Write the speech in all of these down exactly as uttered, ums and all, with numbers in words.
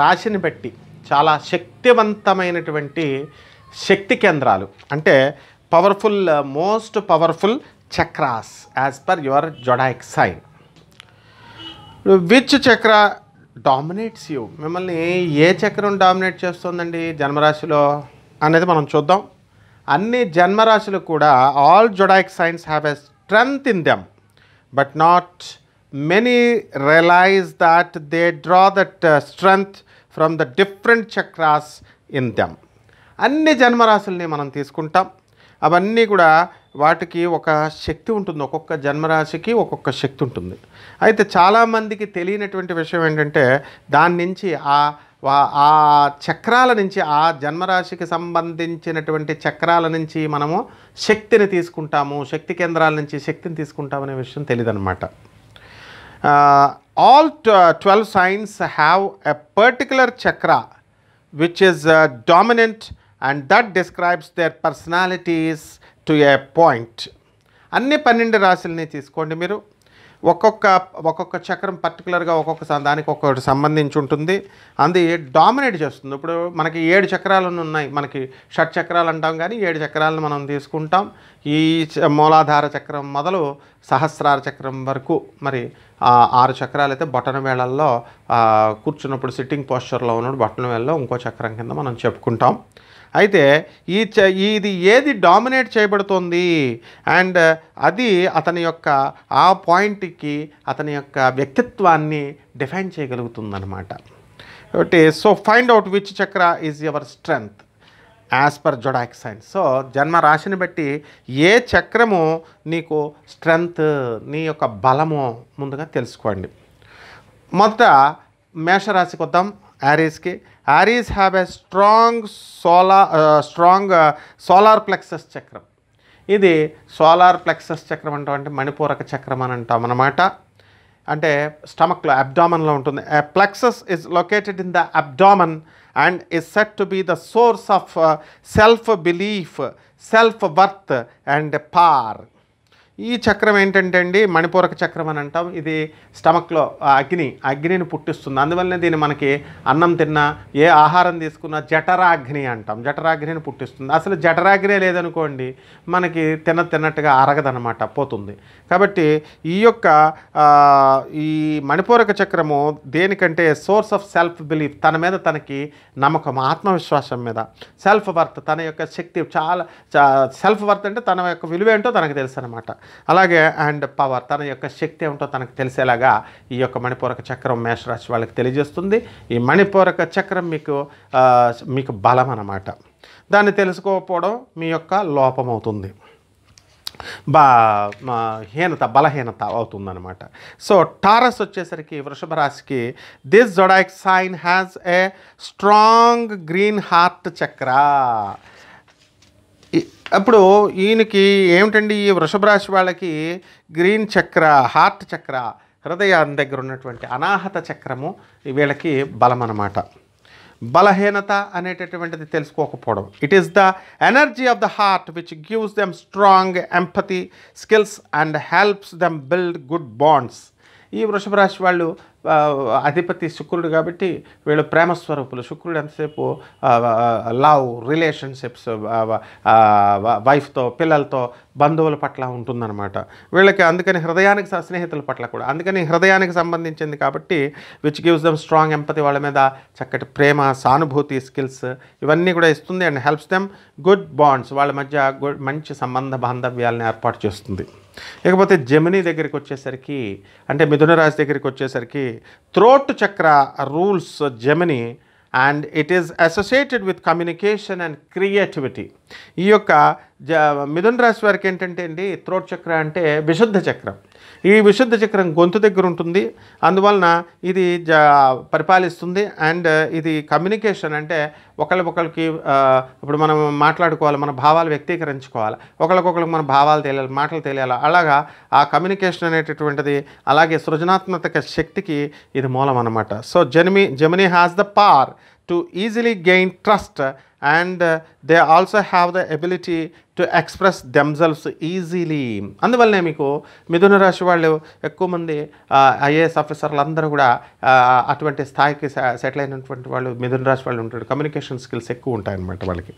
రాశిని పెట్టి చాలా శక్తివంతమైనటువంటి శక్తి కేంద్రాలు అంటే powerful most powerful chakras as per your zodiac sign. Which chakra dominates you, మిమ్మల్ని ఏ చక్రం డామినేట్ చేస్తుందండి జన్మరాశిలో అనేది మనం చూద్దాం. అన్ని జన్మరాశులు కూడా all zodiac signs have a strength in them, but not many realize that they draw that uh, strength from the different chakras in them. అన్ని జన్మరాశుల్ని మనం తీసుకుంటాం, అవన్నీ కూడా వాటికి ఒక శక్తి ఉంటుంది, ఒక్కొక్క జన్మరాశికి ఒక్కొక్క శక్తి ఉంటుంది. అయితే చాలామందికి తెలియనటువంటి విషయం ఏంటంటే దాని నుంచి ఆ ఆ చక్రాల నుంచి ఆ జన్మరాశికి సంబంధించినటువంటి చక్రాల నుంచి మనము శక్తిని తీసుకుంటాము, శక్తి కేంద్రాల నుంచి శక్తిని తీసుకుంటామనే విషయం తెలియదన్నమాట. Uh, all twelve signs have a particular chakra which is uh, dominant, and that describes their personalities to a point. అన్ని పన్నెండు రాశుల్ని తీసుకోండి, మీరు ఒక్కొక్క ఒక్కొక్క చక్రం పర్టికులర్గా ఒక్కొక్క దానికి ఒక్కొక్కటి సంబంధించి ఉంటుంది, అది డామినేట్ చేస్తుంది. ఇప్పుడు మనకి ఏడు చక్రాలను ఉన్నాయి, మనకి షట్ చక్రాలు అంటాం కానీ ఏడు చక్రాలను మనం తీసుకుంటాం. ఈ మూలాధార చక్రం మొదలు సహస్రార చక్రం వరకు మరి ఆరు చక్రాలు అయితే బొటన వేళల్లో కూర్చున్నప్పుడు సిట్టింగ్ పోస్చర్లో ఉన్నప్పుడు బొటన వేళల్లో ఇంకో చక్రం కింద మనం చెప్పుకుంటాం. అయితే ఈ చ ఇది ఏది డామినేట్ చేయబడుతుంది అండ్ అది అతని యొక్క ఆ పాయింట్కి అతని యొక్క వ్యక్తిత్వాన్ని డిఫైన్ చేయగలుగుతుందన్నమాట. కాబట్టి so find out which chakra is your strength as per zodiac signs. So జన్మ రాశిని బట్టి ఏ చక్రము నీకు స్ట్రెంగ్త్, నీ యొక్క బలము ముందుగా తెలుసుకోండి. మొదట మేషరాశికి వద్దాం, యారీస్కి. Aries have a strong solar strong solar plexus చక్రం. ఇది సోలార్ ప్లెక్సస్ చక్రం అంటాం, అంటే మణిపూరక చక్రం అని అంటాం అన్నమాట. అంటే స్టమక్లో అబ్డామన్లో ఉంటుంది. Plexus is located in the abdomen and is set to be the source of self belief, self worth and power. ఈ చక్రం ఏంటంటే అండి మణిపూరక చక్రం అని అంటాం. ఇది స్టమక్లో అగ్ని అగ్నిని పుట్టిస్తుంది, అందువల్లనే దీన్ని మనకి అన్నం తిన్నా ఏ ఆహారం తీసుకున్నా జఠరాగ్ని అంటాం, జఠరాగ్నిని పుట్టిస్తుంది. అసలు జఠరాగ్నే లేదనుకోండి మనకి తిన్న తిన్నట్టుగా అరగదనమాట, పోతుంది. కాబట్టి ఈ యొక్క ఈ మణిపూరక చక్రము దేనికంటే సోర్స్ ఆఫ్ సెల్ఫ్ బిలీఫ్, తన మీద తనకి నమ్మకం, ఆత్మవిశ్వాసం మీద, సెల్ఫ్ వర్త్ తన యొక్క శక్తి, చాలా సెల్ఫ్ వర్త్ అంటే తన యొక్క విలువ ఏంటో తనకు తెలుసు అనమాట. అలాగే అండ్ పవర్ తన యొక్క శక్తి ఏమిటో తనకు తెలిసేలాగా ఈ యొక్క మణిపూరక చక్రం మేషరాశి వాళ్ళకి తెలియజేస్తుంది. ఈ మణిపూరక చక్రం మీకు మీకు బలం అన్నమాట, దాన్ని తెలుసుకోకపోవడం మీ యొక్క లోపం అవుతుంది, బా హీనత బలహీనత అవుతుందన్నమాట. సో టారస్ వచ్చేసరికి వృషభ రాశికి. This zodiac sign has a strong green heart chakra. అప్పుడు ఈయనకి ఏమిటండి ఈ వృషభ రాశి వాళ్ళకి గ్రీన్ చక్ర, హార్ట్ చక్ర, హృదయం దగ్గర ఉన్నటువంటి అనాహత చక్రము వీళ్ళకి బలం అన్నమాట. బలహీనత అనేటటువంటిది తెలుసుకోకపోవడం. It is the energy of the heart which gives them strong empathy skills and helps them build good bonds. ఈ వృషభ రాశి వాళ్ళు అధిపతి శుక్రుడు కాబట్టి వీళ్ళు ప్రేమస్వరూపులు. శుక్రుడు ఎంతసేపు లవ్ రిలేషన్షిప్స్, వైఫ్తో పిల్లలతో బంధువుల పట్ల ఉంటుందన్నమాట వీళ్ళకి. అందుకని హృదయానికి స్నేహితుల పట్ల కూడా, అందుకని హృదయానికి సంబంధించింది కాబట్టి which gives them strong empathy, వాళ్ళ మీద చక్కటి ప్రేమ, సానుభూతి, స్కిల్స్ ఇవన్నీ కూడా ఇస్తుంది. And helps them good bonds, వాళ్ళ మధ్య గుడ్ మంచి సంబంధ బాంధవ్యాలను ఏర్పాటు చేస్తుంది. ఇకపోతే జెమిని దగ్గరికి వచ్చేసరికి, అంటే మిథున రాశి దగ్గరికి వచ్చేసరికి, throat chakra rules Gemini and it is associated with communication and creativity. ఈ యొక్క జ మిథున రాశి వారికి ఏంటంటే అండి థ్రోట్ చక్ర అంటే విశుద్ధ చక్రం. ఈ విశుద్ధ చక్రం గొంతు దగ్గర ఉంటుంది, అందువలన ఇది జ పరిపాలిస్తుంది. అండ్ ఇది కమ్యూనికేషన్ అంటే ఒకరికొకరికి, ఇప్పుడు మనం మాట్లాడుకోవాలి, మన భావాలు వ్యక్తీకరించుకోవాలి, ఒకరికొకరికి మన భావాలు తెలియాలి, మాటలు తెలియాలి, అలాగా ఆ కమ్యూనికేషన్ అనేటటువంటిది. అలాగే సృజనాత్మక శక్తికి ఇది మూలం అన్నమాట. So Gemini Gemini has the power to easily gain trust and uh, they also have the ability to express themselves easily. అందువల్లనే మీకు మిథున రాశి వాళ్ళు ఎక్కువ మంది ఐఏఎస్ ఆఫీసర్లు అందరూ కూడా అటువంటి స్థాయికి సెటిల్ అయినటువంటి వాళ్ళు మిథున రాశి వాళ్ళు ఉంటారు. కమ్యూనికేషన్ స్కిల్స్ ఎక్కువ ఉంటాయి అన్నమాట వాళ్ళకి.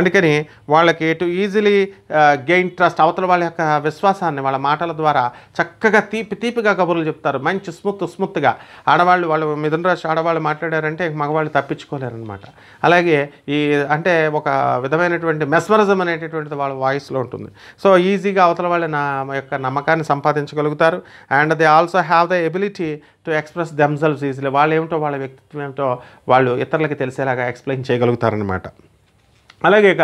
అందుకని వాళ్ళకి టు ఈజీలీ గెయిన్ ట్రస్ట్, అవతల వాళ్ళ యొక్క విశ్వాసాన్ని వాళ్ళ మాటల ద్వారా చక్కగా తీపి తీపిగా కబుర్లు చెప్తారు, మంచి స్మూత్ స్మూత్గా. ఆడవాళ్ళు వాళ్ళు మిథున రాశి ఆడవాళ్ళు మాట్లాడారంటే మగవాళ్ళు తప్పించుకోలేరనమాట. అలాగే ఈ అంటే ఒక విధమైనటువంటి మెస్మరిజం అనేటటువంటిది వాళ్ళ వాయిస్లో ఉంటుంది. సో ఈజీగా అవతల వాళ్ళ నా యొక్క నమ్మకాన్ని సంపాదించగలుగుతారు. And they also have the ability to express themselves easily. వాళ్ళు ఏమిటో వాళ్ళ వ్యక్తిత్వం ఏమిటో వాళ్ళు ఇతరులకి తెలిసేలాగా ఎక్స్ప్లెయిన్ చేయగలుగుతారనమాట. అలాగే ఇక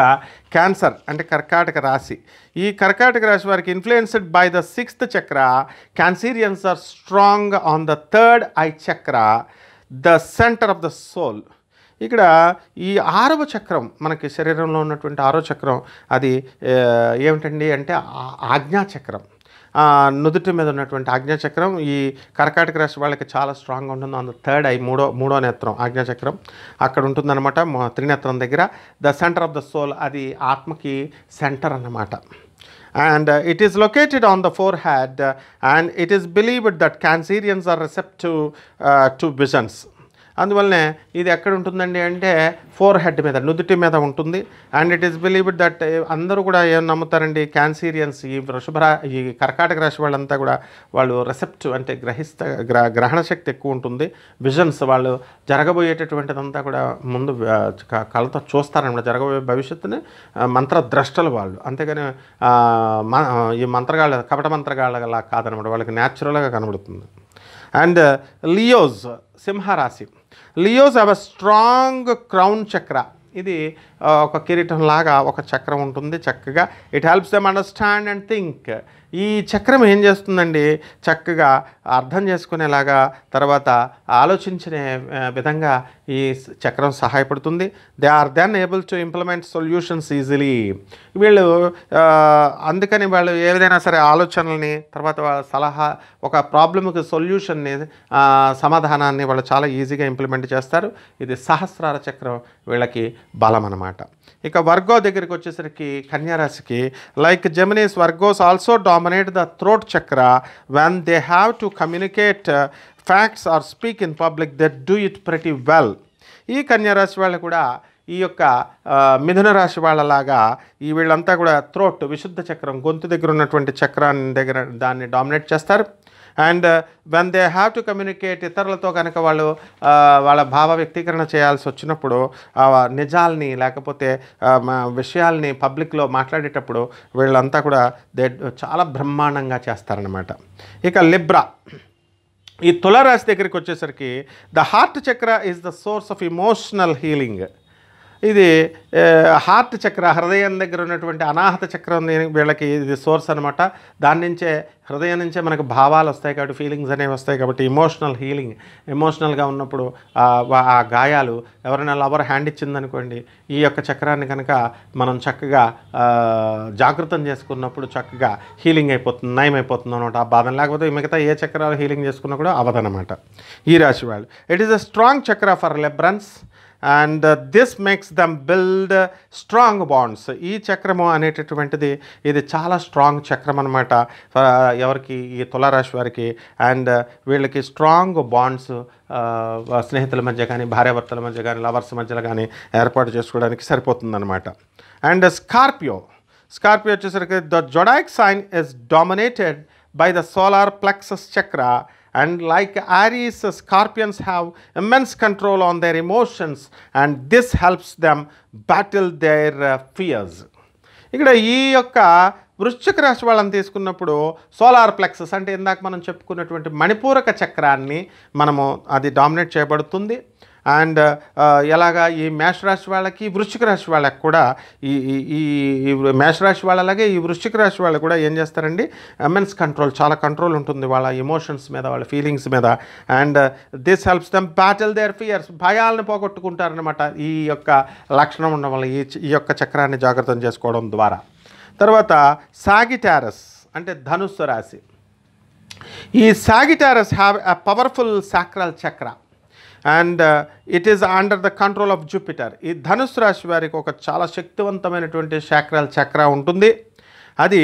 క్యాన్సర్ అంటే కర్కాటక రాశి. ఈ కర్కాటక రాశి వారికి influenced by the sixth chakra. Cancerians are strong on the third eye chakra, the centre of the soul. ఇక్కడ ఈ ఆరవ చక్రం మనకి శరీరంలో ఉన్నటువంటి ఆరో చక్రం అది ఏమిటండి అంటే ఆజ్ఞా చక్రం, నుదుటి మీద ఉన్నటువంటి ఆజ్ఞాచక్రం. ఈ కర్కాటక రాశి వాళ్ళకి చాలా స్ట్రాంగ్గా ఉంటుంది. అందులో థర్డ్ ఐ మూడో మూడో నేత్రం ఆజ్ఞాచక్రం అక్కడ ఉంటుందన్నమాట, త్రినేత్రం దగ్గర. The centre of the soul అది ఆత్మకి సెంటర్ అన్నమాట. And uh, it is located on the forehead, uh, and it is believed that Cancerians are receptive uh, to visions. అందువల్లనే ఇది ఎక్కడ ఉంటుందండి అంటే ఫోర్ హెడ్ మీద, నుదుటి మీద ఉంటుంది. And it is believed that అందరూ కూడా ఏం నమ్ముతారండి, క్యాన్సీరియన్స్ ఈ వృషభ ఈ కర్కాటక రాశి వాళ్ళంతా కూడా వాళ్ళు రిసెప్టివ్ అంటే గ్రహిస్త గ్రహణ శక్తి ఎక్కువ ఉంటుంది. విజన్స్ వాళ్ళు జరగబోయేటటువంటిదంతా కూడా ముందు కళతో చూస్తారనమాట, జరగబోయే భవిష్యత్తుని. మంత్రద్రష్టలు వాళ్ళు, అంతేగాని ఈ మంత్రగాళ్ళ కపట మంత్రగాళ్ళలా కాదనమాట, వాళ్ళకి న్యాచురల్గా కనబడుతుంది. అండ్ లియోస్ సింహరాశి. Leos have a strong crown chakra. ఇది ఒక కిరీటం లాగా ఒక చక్రం ఉంటుంది చక్కగా. It helps them understand and think. ఈ చక్రం ఏం చేస్తుందండి, చక్కగా అర్థం చేసుకునేలాగా తర్వాత ఆలోచించే విధంగా ఈ చక్రం సహాయపడుతుంది. They are then able to implement solutions easily. వీళ్ళు అందుకని వాళ్ళు ఏదైనా సరే ఆలోచనల్ని తర్వాత వాళ్ళ సలహా ఒక ప్రాబ్లమ్కి సొల్యూషన్ని సమాధానాన్ని వాళ్ళు చాలా ఈజీగా ఇంప్లిమెంట్ చేస్తారు. ఇది సహస్రార చక్రం వీళ్ళకి బలం అన్నమాట. ఇక వర్గో దగ్గరికి వచ్చేసరికి కన్యారాశికి, like Geminis Virgos also dominate the throat chakra. When they have to communicate uh, facts or speak in public, they do it pretty well. ఈ కన్యా రాశి వాళ్ళు కూడా ఈ యొక్క మిథున రాశి వాళ్ళలాగా ఈ వీళ్ళంతా కూడా థ్రోట్ విశుద్ధ చక్రం గొంతు దగ్గర ఉన్నటువంటి చక్రాన్ని దగ్గర దాన్ని డామినేట్ చేస్తారు. And when they have to communicate, ఇతరులతో కనుక వాళ్ళు వాళ్ళ భావ వ్యక్తీకరణ చేయాల్సి వచ్చినప్పుడు నిజాల్ని లేకపోతే విషయాల్ని పబ్లిక్లో మాట్లాడేటప్పుడు వీళ్ళంతా కూడా దే చాలా బ్రహ్మాండంగా చేస్తారనమాట. ఇక లిబ్రా, ఈ తులారాశి దగ్గరికి వచ్చేసరికి the heart chakra is the source of emotional healing. ఇది హార్ట్ చక్ర హృదయం దగ్గర ఉన్నటువంటి అనాహత చక్రం వీళ్ళకి ఇది సోర్స్ అనమాట. దాని నుంచే హృదయం నుంచే మనకు భావాలు వస్తాయి కాబట్టి ఫీలింగ్స్ అనేవి వస్తాయి కాబట్టి ఎమోషనల్ హీలింగ్. ఎమోషనల్గా ఉన్నప్పుడు ఆ గాయాలు ఎవరైనా లవర్ హ్యాండ్ ఇచ్చిందనుకోండి, ఈ యొక్క చక్రాన్ని కనుక మనం చక్కగా జాగృతం చేసుకున్నప్పుడు చక్కగా హీలింగ్ అయిపోతుంది, నయం అయిపోతుంది అనమాట ఆ బాధన. లేకపోతే మిగతా ఏ చక్రాలు హీలింగ్ చేసుకున్నా కూడా అవదనమాట ఈ రాశి వాళ్ళు. It is a strong chakra for Librans and uh, this makes them build uh, strong bonds. ఈ చక్రము అనేటటువంటిది ఇది చాలా స్ట్రాంగ్ చక్రం అనమాట ఎవరికి, ఈ తులారాశి వారికి. అండ్ వీళ్ళకి స్ట్రాంగ్ బాండ్స్ స్నేహితుల మధ్య కానీ భార్యాభర్తల మధ్య కానీ లవర్స్ మధ్యలో కానీ ఏర్పాటు చేసుకోవడానికి సరిపోతుందన్నమాట. అండ్ స్కార్పియో స్కార్పియో వచ్చేసరికి the zodiac sign is dominated by the solar plexus chakra. And like Aries, Scorpions have immense control on their emotions, and this helps them battle their uh, fears. ఇక్కడ ఈ యొక్క వృశ్చిక రాశి వాళ్ళని తీసుకున్నప్పుడు సోలార్ ప్లెక్సస్ అంటే ఇందాక మనం చెప్పుకున్నటువంటి మణిపూరక చక్రాన్ని మనము అది డామినేట్ చేయబడుతుంది. అండ్ ఎలాగా ఈ మేషరాశి వాళ్ళకి వృశ్చిక రాశి వాళ్ళకి కూడా ఈ ఈ ఈ మేషరాశి వాళ్ళలాగే ఈ వృశ్చిక రాశి వాళ్ళు కూడా ఏం చేస్తారండి, ఇమెన్స్ కంట్రోల్, చాలా కంట్రోల్ ఉంటుంది వాళ్ళ ఎమోషన్స్ మీద, వాళ్ళ ఫీలింగ్స్ మీద. And this helps them battle their fears, భయాలను పోగొట్టుకుంటారనమాట ఈ యొక్క లక్షణం ఉండడం వల్ల, ఈ ఈ యొక్క చక్రాన్ని జాగ్రత్తం చేసుకోవడం ద్వారా. తర్వాత సాగిటారస్ అంటే ధనుస్సు రాశి. ఈ Sagittarius have a powerful sacral chakra. and uh, it is under the control of Jupiter. Ee Dhanusu Rashi variki oka chala shaktivantamainatuvanti chakral chakra untundi. Adi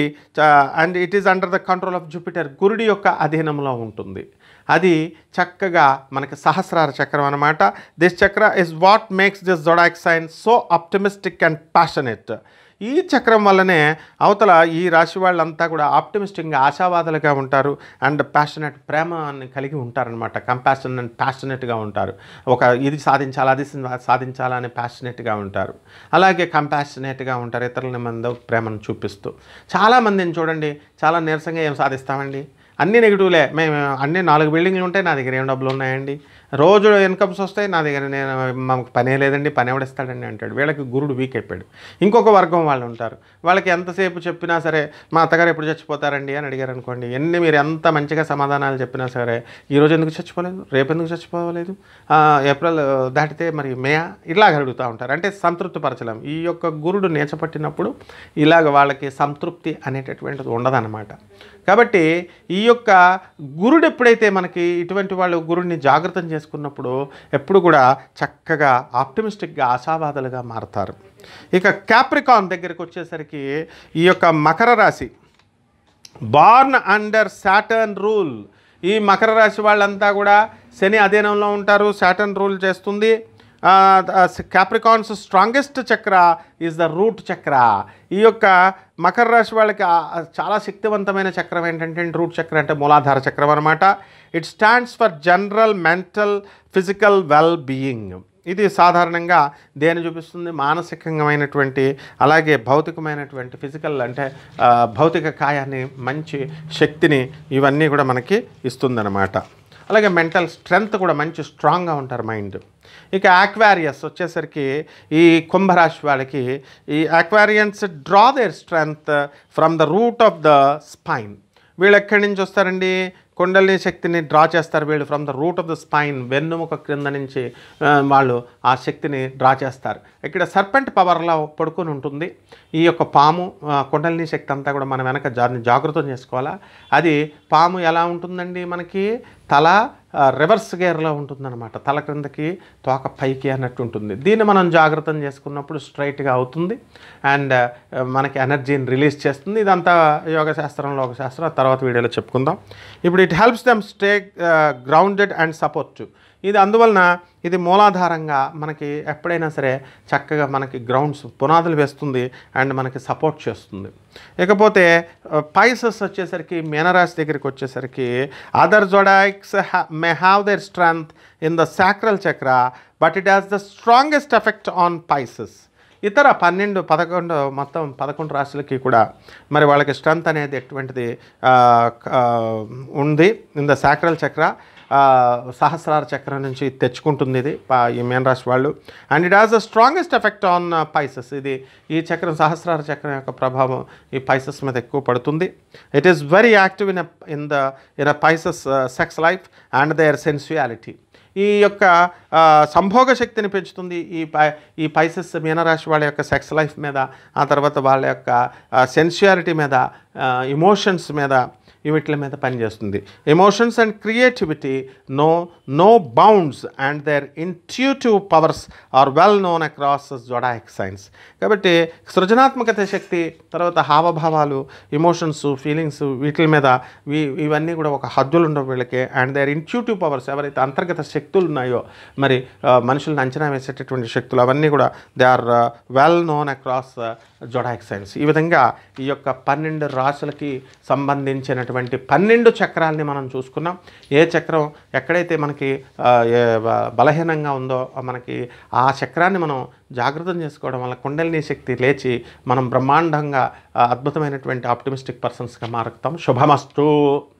and it is under the control of Jupiter. Gurudi yokka adhinamulo untundi. Adi chakkaga manaki Sahasrara Chakram anamata. This chakra is what makes this zodiac sign so optimistic and passionate. Ee chakram vallane avutala ee rashi vallanta kuda optimistic ga aashavadalaga untaru and passionate prema anni kaligi untaru anamata. Compassion and passionate ga untaru. Oka idi sadhinchala adi sadhinchala ani passionate ga untaru. Alage compassionate ga untaru itarulni manda premanu chupistu. Chala mandini chudandi chala nersanga em sadhistamandi. అన్ని నెగటివ్లే, మేము అన్ని నాలుగు బిల్డింగ్లు ఉంటాయి, నా దగ్గర ఏం డబ్బులు ఉన్నాయండి, రోజు ఇన్కమ్స్ వస్తాయి, నా దగ్గర నేను మాకు పనే లేదండి, పని ఎవడిస్తాడండి అంటాడు. వీళ్ళకి గురుడు వీక్ అయిపోయాడు. ఇంకొక వర్గం వాళ్ళు ఉంటారు, వాళ్ళకి ఎంతసేపు చెప్పినా సరే మా అత్తగారు ఎప్పుడు చచ్చిపోతారండి అని అడిగారు అనుకోండి, ఎన్ని మీరు ఎంత మంచిగా సమాధానాలు చెప్పినా సరే ఈరోజు ఎందుకు చచ్చిపోలేదు, రేపు ఎందుకు చచ్చిపోలేదు, ఏప్రిల్ దాటితే మరి మే ఇలాగ అడుగుతూ ఉంటారు. అంటే సంతృప్తి పరచలేం. ఈ యొక్క గురుడు నేర్చపట్టినప్పుడు ఇలాగ వాళ్ళకి సంతృప్తి అనేటటువంటిది ఉండదన్నమాట. కాబట్టి ఈ యొక్క గురుడు ఎప్పుడైతే మనకి ఇటువంటి వాళ్ళు గురుడిని జాగృతం చేసుకున్నప్పుడు ఎప్పుడు కూడా చక్కగా ఆప్టిమిస్టిక్గా ఆశావాదులుగా మారతారు. ఇక క్యాప్రికాన్ దగ్గరికి వచ్చేసరికి ఈ యొక్క మకర రాశి, బార్న్ అండర్ సాటర్న్ రూల్. ఈ మకర రాశి వాళ్ళంతా కూడా శని అధీనంలో ఉంటారు, సాటర్న్ రూల్ చేస్తుంది. Capricorns strongest chakra is the root chakra. ఈ యొక్క మకర రాశి వాళ్ళకి చాలా శక్తివంతమైన చక్రం ఏంటంటే రూట్ చక్ర, అంటే మూలాధార చక్రం అనమాట. It stands for general mental physical well being. ఇది సాధారణంగా దేని చూపిస్తుంది? మానసికంగామైనటువంటి అలాగే భౌతికమైనటువంటి ఫిజికల్, అంటే భౌతిక కాయాన్ని, మంచి శక్తిని, ఇవన్నీ కూడా మనకి ఇస్తుందన్నమాట. అలాగే మెంటల్ స్ట్రెంగ్త్ కూడా మంచి స్ట్రాంగ్గా ఉంటారు మైండ్. ఇక ఆక్వారియస్ వచ్చేసరికి ఈ కుంభరాశి వాళ్ళకి, ఈ Aquarians draw their strength from the root of the spine. వీళ్ళు ఎక్కడి నుంచి వస్తారండి? కుండలిని శక్తిని డ్రా చేస్తారు వీళ్ళు from the root of the spine. వెన్నుముక క్రింద నుంచి వాళ్ళు ఆ శక్తిని డ్రా చేస్తారు. ఇక్కడ సర్పెంట్ పవర్లో పడుకొని ఉంటుంది ఈ యొక్క పాము. కుండలిని శక్తి అంతా కూడా మనం వెనక జా జాగృతం చేసుకోవాలా. అది పాము ఎలా ఉంటుందండి? మనకి తల రివర్స్ గేర్లో ఉంటుందన్నమాట. తల క్రిందకి తోక పైకి అన్నట్టు ఉంటుంది. దీన్ని మనం జాగ్రత్తం చేసుకున్నప్పుడు స్ట్రైట్గా అవుతుంది అండ్ మనకి ఎనర్జీని రిలీజ్ చేస్తుంది. ఇదంతా యోగ శాస్త్రం, లోక శాస్త్రం తర్వాత వీడియోలో చెప్పుకుందాం. ఇప్పుడు it helps them stay grounded and supportive. ఇది అందువలన ఇది మూలాధారంగా మనకి ఎప్పుడైనా సరే చక్కగా మనకి గ్రౌండ్స్ పునాదులు వేస్తుంది అండ్ మనకి సపోర్ట్ చేస్తుంది. ఇకపోతే పైసెస్ వచ్చేసరికి మీనరాశి దగ్గరికి వచ్చేసరికి other zodiacs may have their strength in the sacral chakra but it has the strongest effect on Pisces. ఇతర పన్నెండు పదకొండు మొత్తం పదకొండు రాశులకి కూడా మరి వాళ్ళకి స్ట్రెంగ్త్ అనేది ఎటువంటిది ఉంది ఇన్ ద సాక్రల్ చక్ర, సహస్రార చక్రం నుంచి తెచ్చుకుంటుంది ఇది ఈ మీన రాశి వాళ్ళు. And it has the strongest effect on Pisces. ఇది ఈ చక్రం సహస్రార చక్రం యొక్క ప్రభావం ఈ పైసెస్ మీద ఎక్కువ పడుతుంది. It is very active in in the in a Pisces sex life and their sensuality. ఈ యొక్క సంభోగ శక్తిని పెంచుతుంది ఈ పై ఈ పైసెస్ మీనరాశి వాళ్ళ యొక్క సెక్స్ లైఫ్ మీద, ఆ తర్వాత వాళ్ళ యొక్క సెన్సుయాలిటీ మీద, ఎమోషన్స్ మీద, వీటి మీద పనిచేస్తుంది. Emotions and creativity no no bounds and their intuitive powers are well known across zodiac signs. కాబట్టి సృజనాత్మకత శక్తి, తర్వాత హావభావాలు, ఎమోషన్స్, ఫీలింగ్స్, వీటి మీద ఇవన్నీ కూడా ఒక హద్దులు ఉండవు వీళ్ళకి. అండ్ దేర్ ఇంట్యూటివ్ పవర్స్, ఎవరైతే అంతర్గత శక్తులు ఉన్నాయో మరి మనుషులను అంచనా వేసేటటువంటి శక్తులు, అవన్నీ కూడా they are well known across zodiac signs. ఈ విధంగా ఈ యొక్క పన్నెండు రాశులకి సంబంధించినటువంటి పన్నెండు చక్రాలని మనం చూసుకున్నాం. ఏ చక్రం ఎక్కడైతే మనకి బలహీనంగా ఉందో మనకి ఆ చక్రాన్ని మనం జాగృతం చేసుకోవడం వల్ల కుండలిని శక్తి లేచి మనం బ్రహ్మాండంగా అద్భుతమైనటువంటి ఆప్టిమిస్టిక్ పర్సన్స్గా మారుతాం. శుభమస్తు.